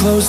close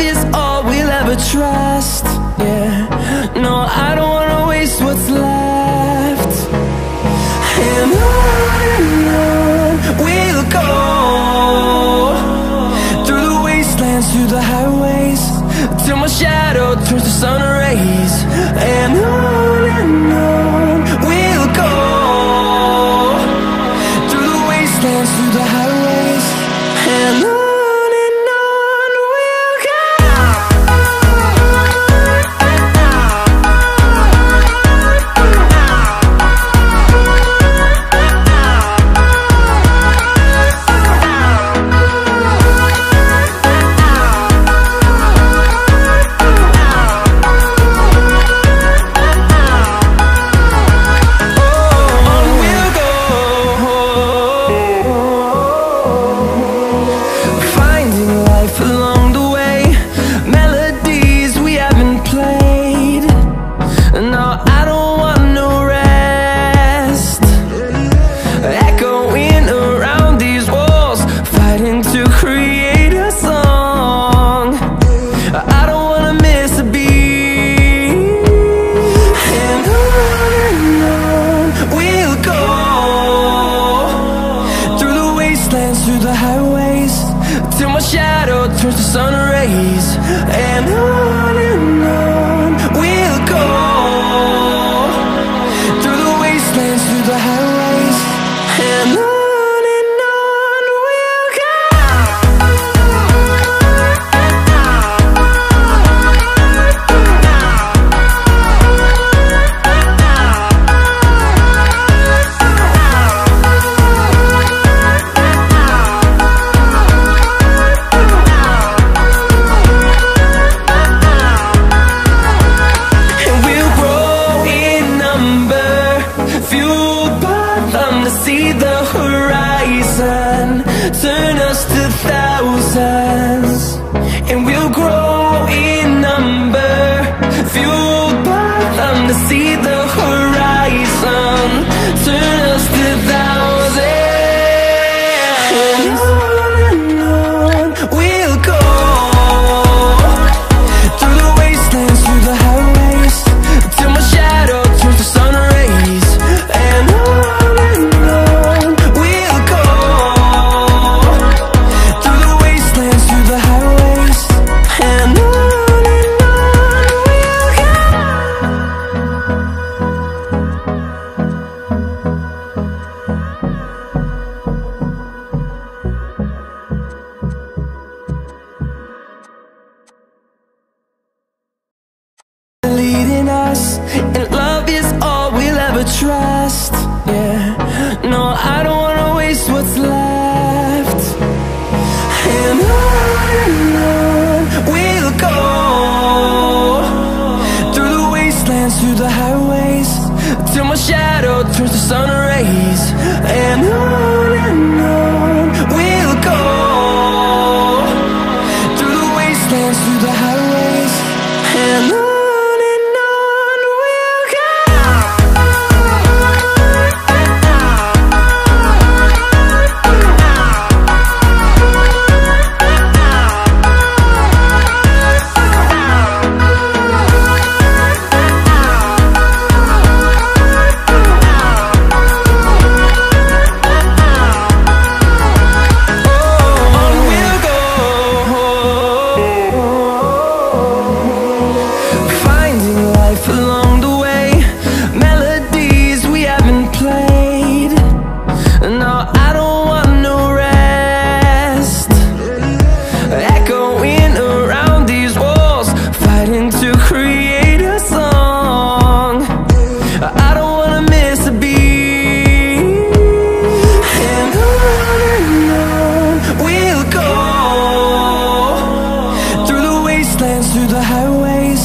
is all we'll ever trust. Yeah, no, I don't wanna waste what's left. And on we'll go, through the wastelands, through the highways, till my shadow turns to sun rays. And on we'll go, through the wastelands, through the highways, and on. Through the highways, till my shadow turns to sun rays, and on we'll go, through the wastelands, through the highways, and on we'll go. See the horizon, turn us to thousands, and we'll grow in number, fueled by them. To see the horizon, turn us to thousands, and on we'll go, through the wastelands, through the highways, till my shadow turns to sun rays, and on. And love is all we'll ever trust. Yeah, no, I don't wanna waste what's left. And on we'll go, through the wastelands, through the highways, till my shadow turns to sun rays. And on we'll go, through the wastelands, through the highways, and on. Through the highways,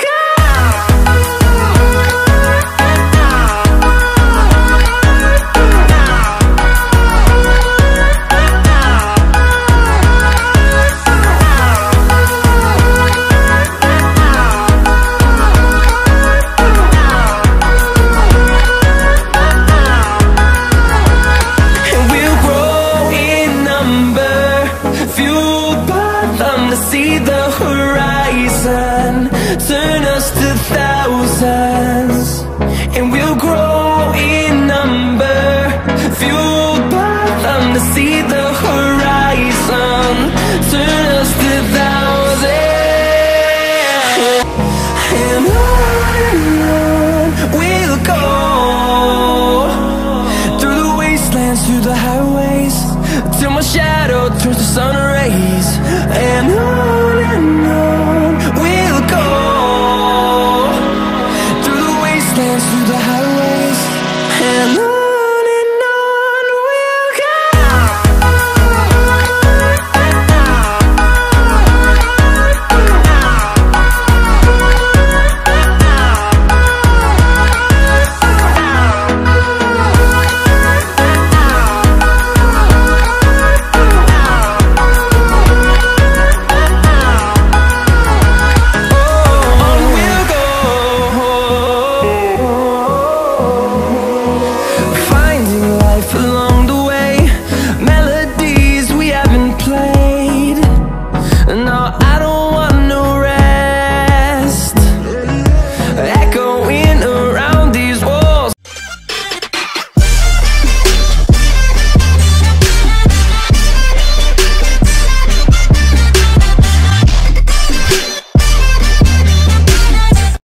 go. shadow turns to sun rays, and I